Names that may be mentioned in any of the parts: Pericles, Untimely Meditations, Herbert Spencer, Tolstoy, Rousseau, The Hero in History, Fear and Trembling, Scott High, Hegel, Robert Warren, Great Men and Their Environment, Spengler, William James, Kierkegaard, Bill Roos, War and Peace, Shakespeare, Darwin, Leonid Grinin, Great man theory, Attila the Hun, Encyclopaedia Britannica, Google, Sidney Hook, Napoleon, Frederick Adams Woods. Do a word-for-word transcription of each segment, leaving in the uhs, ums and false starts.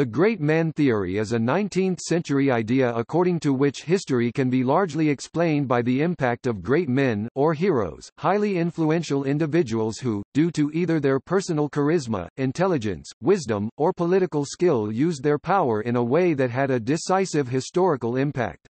The Great Man theory is a nineteenth-century idea according to which history can be largely explained by the impact of great men, or heroes, highly influential individuals who, due to either their personal charisma, intelligence, wisdom, or political skill, used their power in a way that had a decisive historical impact.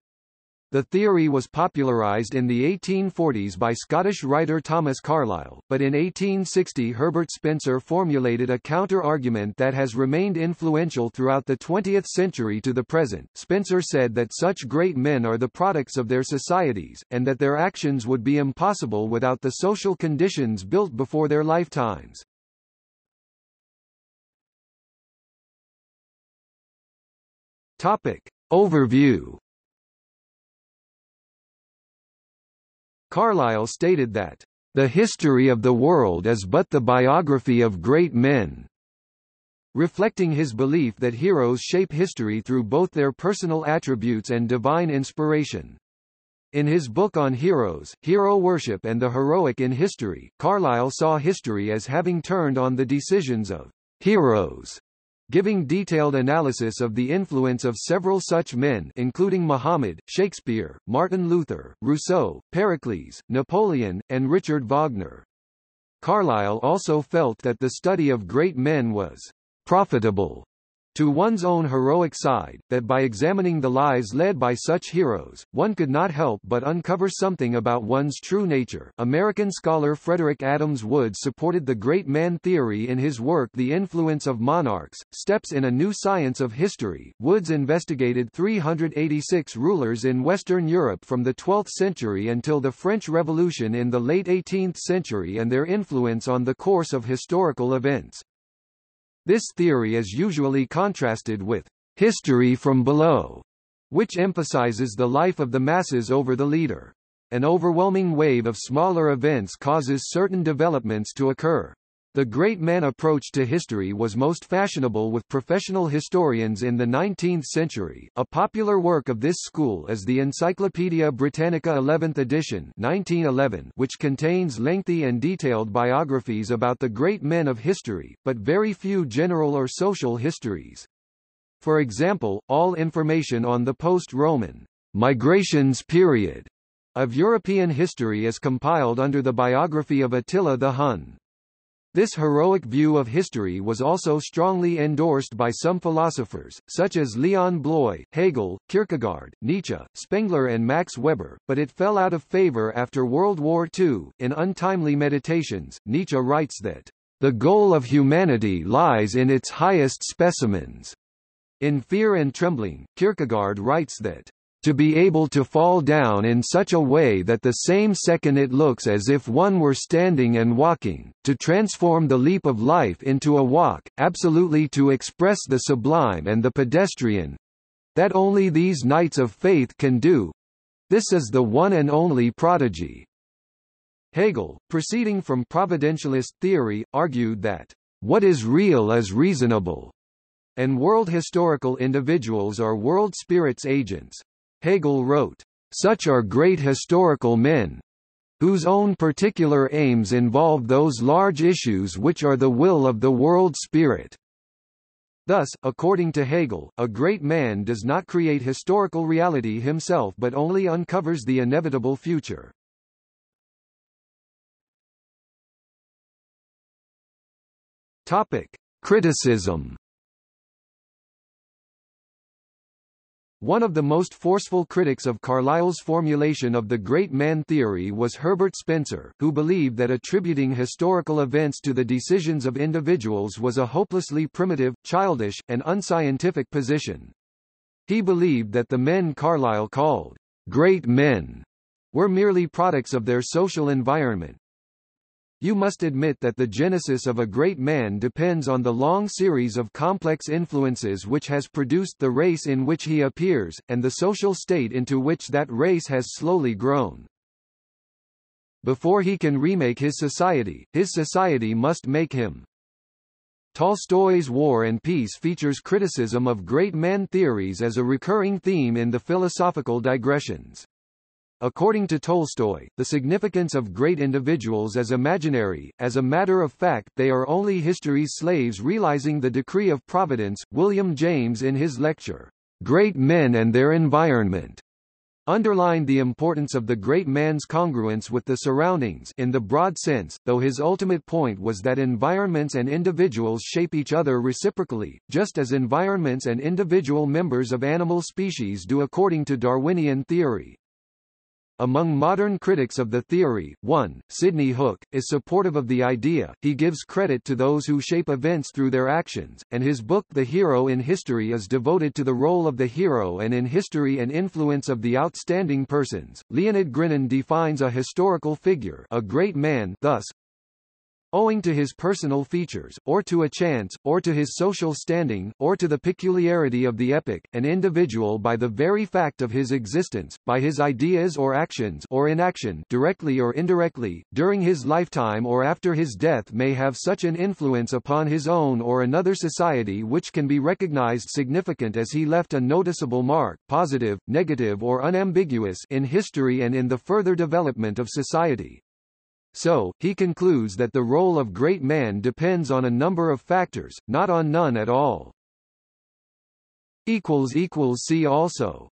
The theory was popularized in the eighteen forties by Scottish writer Thomas Carlyle, but in eighteen sixty Herbert Spencer formulated a counter-argument that has remained influential throughout the twentieth century to the present. Spencer said that such great men are the products of their societies, and that their actions would be impossible without the social conditions built before their lifetimes. Topic. Overview. Carlyle stated that, "...the history of the world is but the biography of great men," reflecting his belief that heroes shape history through both their personal attributes and divine inspiration. In his book on heroes, Hero Worship and the Heroic in History, Carlyle saw history as having turned on the decisions of heroes, giving detailed analysis of the influence of several such men including Muhammad, Shakespeare, Martin Luther, Rousseau, Pericles, Napoleon, and Richard Wagner. Carlyle also felt that the study of great men was profitable to one's own heroic side, that by examining the lives led by such heroes, one could not help but uncover something about one's true nature. American scholar Frederick Adams Woods supported the Great Man theory in his work The Influence of Monarchs: Steps in a New Science of History. Woods investigated three hundred eighty-six rulers in Western Europe from the twelfth century until the French Revolution in the late eighteenth century and their influence on the course of historical events. This theory is usually contrasted with history from below, which emphasizes the life of the masses over the leader. An overwhelming wave of smaller events causes certain developments to occur. The great man approach to history was most fashionable with professional historians in the nineteenth century. A popular work of this school is the Encyclopaedia Britannica eleventh edition nineteen eleven, which contains lengthy and detailed biographies about the great men of history, but very few general or social histories. For example, all information on the post-Roman migrations period of European history is compiled under the biography of Attila the Hun. This heroic view of history was also strongly endorsed by some philosophers, such as Leon Bloy, Hegel, Kierkegaard, Nietzsche, Spengler and Max Weber, but it fell out of favor after World War Two. In Untimely Meditations, Nietzsche writes that, "...the goal of humanity lies in its highest specimens." In Fear and Trembling, Kierkegaard writes that, "...to be able to fall down in such a way that the same second it looks as if one were standing and walking, to transform the leap of life into a walk, absolutely to express the sublime and the pedestrian—that only these knights of faith can do. This is the one and only prodigy." Hegel, proceeding from providentialist theory, argued that, "...what is real is reasonable," and world historical individuals are world spirits' agents. Hegel wrote, "Such are great historical men, whose own particular aims involve those large issues which are the will of the world spirit." Thus, according to Hegel, a great man does not create historical reality himself but only uncovers the inevitable future. Topic: Criticism. One of the most forceful critics of Carlyle's formulation of the great man theory was Herbert Spencer, who believed that attributing historical events to the decisions of individuals was a hopelessly primitive, childish, and unscientific position. He believed that the men Carlyle called great men were merely products of their social environment. You must admit that the genesis of a great man depends on the long series of complex influences which has produced the race in which he appears, and the social state into which that race has slowly grown. Before he can remake his society, his society must make him. Tolstoy's War and Peace features criticism of great man theories as a recurring theme in the philosophical digressions. According to Tolstoy, the significance of great individuals is imaginary, as a matter of fact they are only history's slaves realizing the decree of providence. William James in his lecture, Great Men and Their Environment, underlined the importance of the great man's congruence with the surroundings in the broad sense, though his ultimate point was that environments and individuals shape each other reciprocally, just as environments and individual members of animal species do according to Darwinian theory. Among modern critics of the theory, one, Sidney Hook, is supportive of the idea. He gives credit to those who shape events through their actions, and his book The Hero in History is devoted to the role of the hero and in history and influence of the outstanding persons. Leonid Grinin defines a historical figure, a great man, thus, owing to his personal features, or to a chance, or to his social standing, or to the peculiarity of the epoch, an individual by the very fact of his existence, by his ideas or actions or inaction, directly or indirectly, during his lifetime or after his death, may have such an influence upon his own or another society which can be recognized significant as he left a noticeable mark, positive, negative or unambiguous, in history and in the further development of society. So, he concludes that the role of great man depends on a number of factors, not on none at all. See also